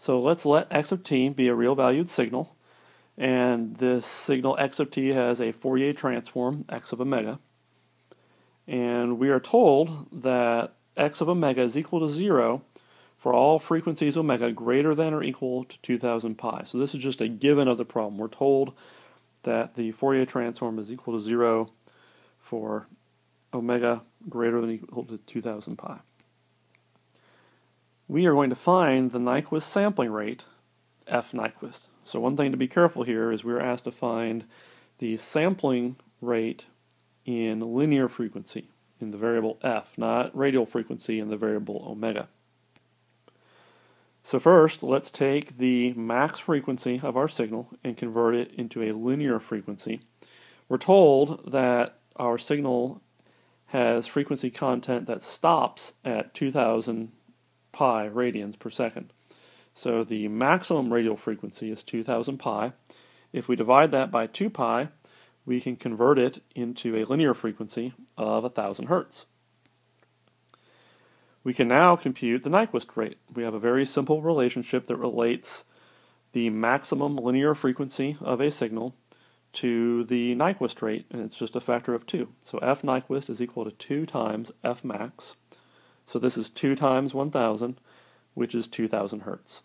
So let's let x of t be a real valued signal, and this signal x of t has a Fourier transform, x of omega, and we are told that x of omega is equal to 0 for all frequencies omega greater than or equal to 2000 pi. So this is just a given of the problem. We're told that the Fourier transform is equal to 0 for omega greater than or equal to 2000 pi. We are going to find the Nyquist sampling rate, F Nyquist. So one thing to be careful here is we're asked to find the sampling rate in linear frequency in the variable F, not radial frequency in the variable omega. So first, let's take the max frequency of our signal and convert it into a linear frequency. We're told that our signal has frequency content that stops at 2000 pi radians per second. So the maximum radial frequency is 2000 pi. If we divide that by 2 pi, we can convert it into a linear frequency of 1000 hertz. We can now compute the Nyquist rate. We have a very simple relationship that relates the maximum linear frequency of a signal to the Nyquist rate, and it's just a factor of 2. So F Nyquist is equal to 2 times F max. So this is 2 times 1000, which is 2000 hertz.